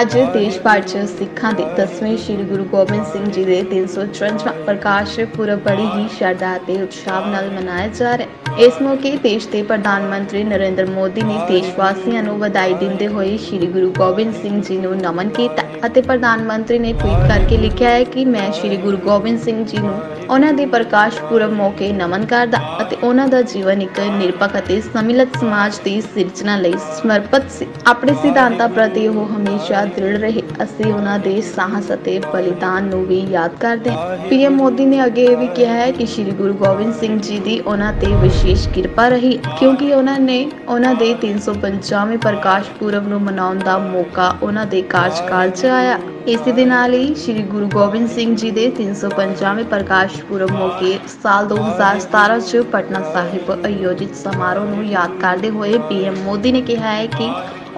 ਅੱਜ ਦੇਸ਼ ਭਰ 'ਚ ਸਿੱਖਾਂ ਦੇ 10ਵੇਂ ਸ਼੍ਰੀ ਗੁਰੂ ਗੋਬਿੰਦ ਸਿੰਘ ਜੀ ਦੇ 354ਵਾਂ ਪ੍ਰਕਾਸ਼ ਪੁਰਬ ਬੜੀ ਹੀ ਸ਼ਰਧਾ ਅਤੇ ਉਤਸ਼ਾਹ ਨਾਲ ਮਨਾਇਆ ਜਾ ਰਿਹਾ ਹੈ। ਇਸ ਮੌਕੇ ਦੇਸ਼ ਦੇ ਪ੍ਰਧਾਨ ਮੰਤਰੀ ਨਰਿੰਦਰ ਮੋਦੀ ਨੇ ਦੇਸ਼ ਵਾਸੀਆਂ ਨੂੰ ਵਧਾਈ ਦਿੰਦੇ ਹੋਏ ਸ਼੍ਰੀ ਗੁਰੂ ਗੋਬਿੰਦ ਸਿੰਘ ਜੀ ਨੂੰ ਨਮਨ ਕੀਤਾ ਅਤੇ ਪ੍ਰਧਾਨ ਮੰਤਰੀ ਨੇ ਟਵੀਟ ਕਰਕੇ ਲਿਖਿਆ ਹੈ ਕਿ ਮੈਂ ਸ਼੍ਰੀ ਗੁਰੂ ਗੋਬਿੰਦ ਸਿੰਘ ਜੀ ਨੂੰ ਉਹਨਾਂ ਦੇ ਪ੍ਰਕਾਸ਼ ਪੁਰਬ ਮੌਕੇ ਨਮਨ ਕਰਦਾ ਅਤੇ ਉਹਨਾਂ ਦਾ ਜੀਵਨ ਇੱਕ ਨਿਰਪੱਖ ਅਤੇ ਸਮਿਲਤ ਸਮਾਜ ਦੀ ਸਿਰਜਣਾ ਲਈ ਸਮਰਪਿਤ ਸੀ। ਆਪਣੇ ਸਿਧਾਂਤਾਂ ਪ੍ਰਤੀ ਉਹ ਹਮੇਸ਼ਾ ਦ੍ਰਿੜ ਰਹੇ। ਅਸੀਂ ਉਹਨਾਂ ਦੇ ਸਾਹਸ ਅਤੇ ਬਲੀਦਾਨ ਨੂੰ ਵੀ ਯਾਦ ਕਰਦੇ ਹਾਂ। PM ਮੋਦੀ ਨੇ ਅੱਗੇ ਇਹ ਵੀ ਕਿਹਾ ਹੈ ਕਿ ਸ਼੍ਰੀ ਗੁਰੂ ਗੋਬਿੰਦ ਸਿੰਘ ਜੀ ਦੀ ਉਹਨਾਂ ਤੇ ਵਿਸ਼ੇਸ਼ ਕਿਰਪਾ ਰਹੀ ਕਿਉਂਕਿ ਉਹਨਾਂ ਨੇ ਉਹਨਾਂ ਦੇ 355ਵੇਂ ਪ੍ਰਕਾਸ਼ ਪੁਰਬ ਨੂੰ ਮਨਾਉਣ ਦਾ ਮੌਕਾ ਉਹਨਾਂ ਦੇ ਕਾਰਜਕਾਲ 'ਚ ਆਇਆ। इसी दिन श्री गुरु गोबिंद सिंह जी के 355वें प्रकाश पुरब मौके साल 2017 च पटना साहिब आयोजित समारोह को याद करते हुए PM मोदी ने कहा है कि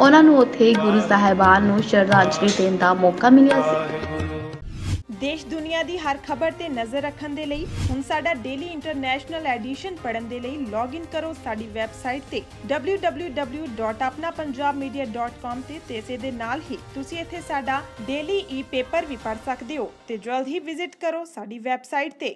उन्होंने उत्थे गुरु साहिबान को श्रद्धांजलि देने का मौका मिला सी। देश दुनिया की हर खबर ते नज़र रखने के लिए हुण साडा डेली इंटरनेशनल एडिशन पढ़ने के लिए लॉग इन करो साडी वैबसाइट ते www.apnapunjabmedia.com ते इस दे नाल ही तुसी इत्थे साडा डेली ई पेपर भी पढ़ सकते हो ते जल्द ही विजिट करो साडी वैबसाइट ते।